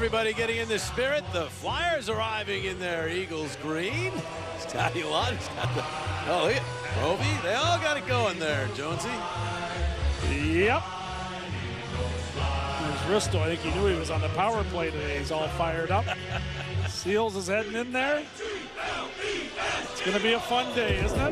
everybody getting in the spirit. The Flyers arriving in their Eagles green. Scotty Lund's got the... Oh, look at Roby. They all got it going there, Jonesy. Yep. His wrist, I think he knew he was on the power play today. He's all fired up. Seals is heading in there. It's going to be a fun day, isn't it?